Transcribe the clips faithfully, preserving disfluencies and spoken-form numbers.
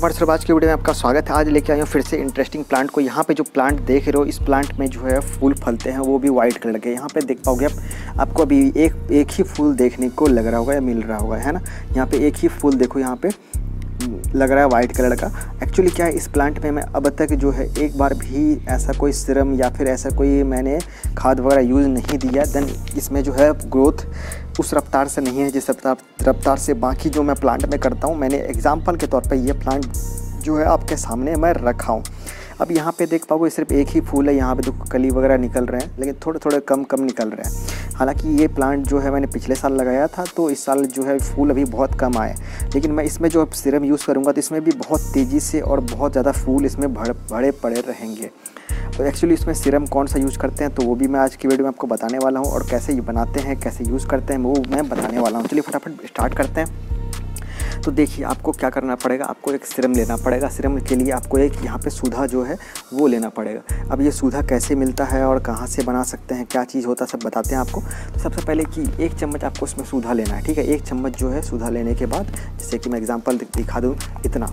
अमर सरबाज के वीडियो में आपका स्वागत है। आज लेके आया हूँ फिर से इंटरेस्टिंग प्लांट को। यहाँ पे जो प्लांट देख रहे हो, इस प्लांट में जो है फूल फलते हैं वो भी वाइट कलर के। यहाँ पे देख पाओगे आप, आपको अभी एक एक ही फूल देखने को लग रहा होगा या मिल रहा होगा, है ना। यहाँ पे एक ही फूल देखो, यहाँ पे लग रहा है वाइट कलर का। एक्चुअली क्या है, इस प्लांट में मैं अब तक जो है एक बार भी ऐसा कोई सीरम या फिर ऐसा कोई मैंने खाद वगैरह यूज़ नहीं दिया। देन इसमें जो है ग्रोथ उस रफ्तार से नहीं है जिस रफ्तार से बाकी जो मैं प्लांट में करता हूँ। मैंने एग्जांपल के तौर पे ये प्लांट जो है आपके सामने मैं रखा हूँ। अब यहाँ पे देख पाओगे सिर्फ एक ही फूल है। यहाँ पे देखो कली वगैरह निकल रहे हैं, लेकिन थोड़े थोड़े कम कम निकल रहे हैं। हालांकि ये प्लांट जो है मैंने पिछले साल लगाया था, तो इस साल जो है फूल अभी बहुत कम आए। लेकिन मैं इसमें जो सीरम यूज़ करूँगा तो इसमें भी बहुत तेज़ी से और बहुत ज़्यादा फूल इसमें भर भरे पड़े रहेंगे। और एक्चुअली इसमें सीरम कौन सा यूज़ करते हैं तो वो भी मैं आज की वीडियो में आपको बताने वाला हूँ, और कैसे ये बनाते हैं, कैसे यूज़ करते हैं वो मैं बताने वाला हूँ। चलिए फटाफट स्टार्ट करते हैं। तो देखिए आपको क्या करना पड़ेगा, आपको एक सीरम लेना पड़ेगा। सीरम के लिए आपको एक यहाँ पे सुधा जो है वो लेना पड़ेगा। अब ये सुधा कैसे मिलता है और कहाँ से बना सकते हैं, क्या चीज़ होता है, सब बताते हैं आपको। तो सबसे पहले कि एक चम्मच आपको इसमें सुधा लेना है, ठीक है। एक चम्मच जो है सुधा लेने के बाद, जैसे कि मैं एग्जाम्पल दिखा दूँ, इतना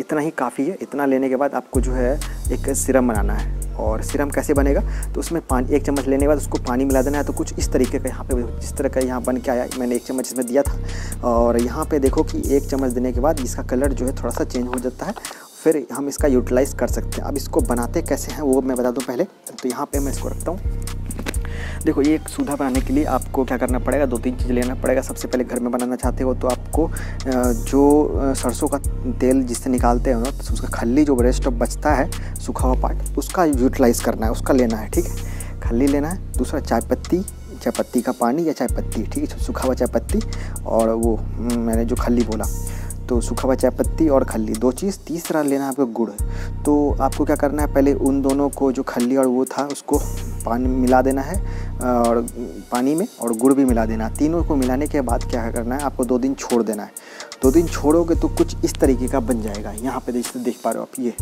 इतना ही काफ़ी है। इतना लेने के बाद आपको जो है एक सीरम बनाना है। और सीरम कैसे बनेगा तो उसमें पानी, एक चम्मच लेने के बाद उसको पानी मिला देना है। तो कुछ इस तरीके का यहाँ पे, जिस तरह का यहाँ बन के आया, मैंने एक चम्मच इसमें दिया था। और यहाँ पे देखो कि एक चम्मच देने के बाद इसका कलर जो है थोड़ा सा चेंज हो जाता है, फिर हम इसका यूटिलाइज़ कर सकते हैं। अब इसको बनाते कैसे हैं वो मैं बता दूँ पहले। तो यहाँ पर मैं इसको रखता हूँ। देखो ये सुधा बनाने के लिए आपको क्या करना पड़ेगा, दो तीन चीज़ लेना पड़ेगा। सबसे पहले घर में बनाना चाहते हो तो आपको जो सरसों का तेल जिससे निकालते हैं तो उसका खल्ली जो रेस्ट ऑफ बचता है, सूखा हुआ पार्ट, उसका यूटिलाइज़ करना है, उसका लेना है, ठीक है। खल्ली लेना है। दूसरा चाय पत्ती, चाय पत्ती का पानी या चाय पत्ती, ठीक है, सूखा हुआ चाय पत्ती। और वो मैंने जो खल्ली बोला तो सूखा हुआ चाय पत्ती और खल्ली, दो चीज़। तीसरा लेना है आपको गुड़। तो आपको क्या करना है, पहले उन दोनों को, जो खल्ली और वो था, उसको पानी मिला देना है और पानी में, और गुड़ भी मिला देना। तीनों को मिलाने के बाद क्या करना है, आपको दो दिन छोड़ देना है। दो दिन छोड़ोगे तो कुछ इस तरीके का बन जाएगा। यहाँ पे जैसे देख पा रहे हो आप ये,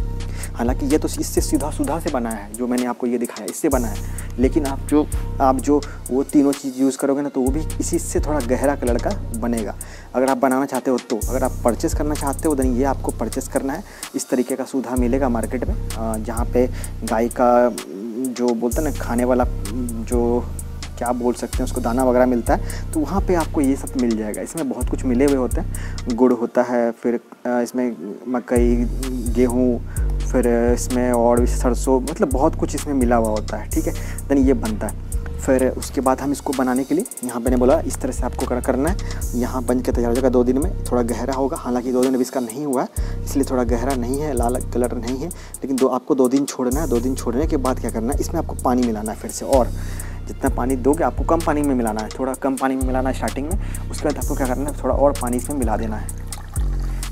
हालांकि ये तो इससे सीधा सुधा से बना है, जो मैंने आपको ये दिखाया इससे बना है। लेकिन आप जो आप जो वो तीनों चीज़ यूज़ करोगे ना तो वो भी इसी से थोड़ा गहरा कलर का बनेगा। अगर आप बनाना चाहते हो तो, अगर आप परचेस करना चाहते हो तो ये आपको परचेस करना है। इस तरीके का सुधा मिलेगा मार्केट में, जहाँ पे गाय का जो बोलते हैं ना खाने वाला, जो क्या बोल सकते हैं उसको, दाना वगैरह मिलता है, तो वहाँ पे आपको ये सब मिल जाएगा। इसमें बहुत कुछ मिले हुए होते हैं, गुड़ होता है, फिर इसमें मकई, गेहूँ, फिर इसमें और सरसों, मतलब बहुत कुछ इसमें मिला हुआ होता है, ठीक है। देन ये बनता है। फिर उसके बाद हम इसको बनाने के लिए, यहाँ मैंने बोला इस तरह से आपको करना है। यहाँ बन के तैयार हो जाएगा। दो दिन में थोड़ा गहरा होगा, हालांकि दो दिन अभी इसका नहीं हुआ है इसलिए थोड़ा गहरा नहीं है, लाल कलर नहीं है। लेकिन दो आपको दो दिन छोड़ना है। दो दिन छोड़ने के बाद क्या करना है, इसमें आपको पानी मिलाना है फिर से। और जितना पानी दोगे आपको कम पानी में मिलाना है, थोड़ा कम पानी में मिलाना है स्टार्टिंग में। उसके बाद आपको क्या करना है, थोड़ा और पानी इसमें मिला देना है,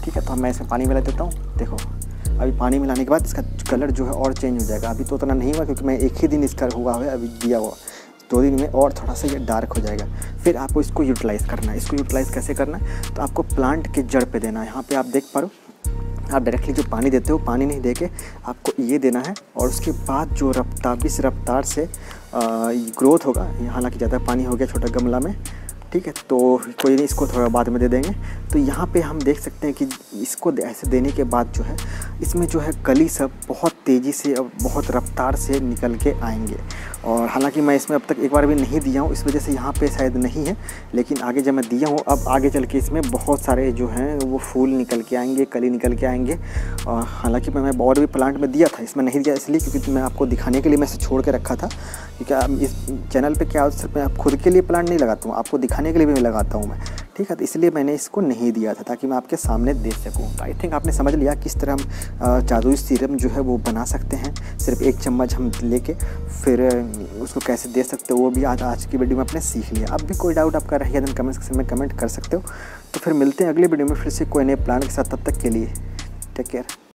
ठीक है। तो मैं इसमें पानी मिला देता हूँ। देखो अभी पानी मिलाने के बाद इसका कलर जो है और चेंज हो जाएगा। अभी तो उतना नहीं हुआ क्योंकि मैं एक ही दिन इसका हुआ है, अभी दिया हुआ। दो दिन में और थोड़ा सा ये डार्क हो जाएगा। फिर आपको इसको यूटिलाइज़ करना है। इसको यूटिलाइज़ कैसे करना है तो आपको प्लांट के जड़ पे देना है। यहाँ पे आप देख पा रहे हो, आप डायरेक्टली जो पानी देते हो, पानी नहीं देके आपको ये देना है। और उसके बाद जो रफ्तार, जिस रफ्तार से ग्रोथ होगा, हालांकि ज़्यादा पानी हो गया छोटा गमला में, ठीक है, तो कोई नहीं, इसको थोड़ा बाद में दे देंगे। तो यहाँ पे हम देख सकते हैं कि इसको ऐसे देने के बाद जो है इसमें जो है कली सब बहुत तेज़ी से और बहुत रफ्तार से निकल के आएंगे। और हालांकि मैं इसमें अब तक एक बार भी नहीं दिया हूँ, इस वजह से यहाँ पे शायद नहीं है। लेकिन आगे जब मैं दिया हूँ, अब आगे चल के इसमें बहुत सारे जो हैं वो फूल निकल के आएंगे, कली निकल के आएंगे। और हालाँकि मैं और भी प्लांट में दिया था, इसमें नहीं दिया इसलिए क्योंकि मैं आपको दिखाने के लिए मैं इसे छोड़ के रखा था। क्योंकि इस चैनल पर क्या सिर्फ मैं खुद के लिए प्लांट नहीं लगाता हूँ, आपको दिखाने के लिए भी लगाता हूँ मैं, ठीक है। तो इसलिए मैंने इसको नहीं दिया था ताकि मैं आपके सामने देख सकूँ। तो आई थिंक आपने समझ लिया किस तरह हम जादुई सीरम जो है वो बना सकते हैं, सिर्फ एक चम्मच हम लेके, फिर उसको कैसे दे सकते हो वो भी आज आज की वीडियो में आपने सीख लिया। अब भी कोई डाउट आपका रह गया तो कमेंट सेक्शन में कमेंट कर सकते हो। तो फिर मिलते हैं अगले वीडियो में फिर से कोई नए प्लांट के साथ। तब तक के लिए टेक केयर।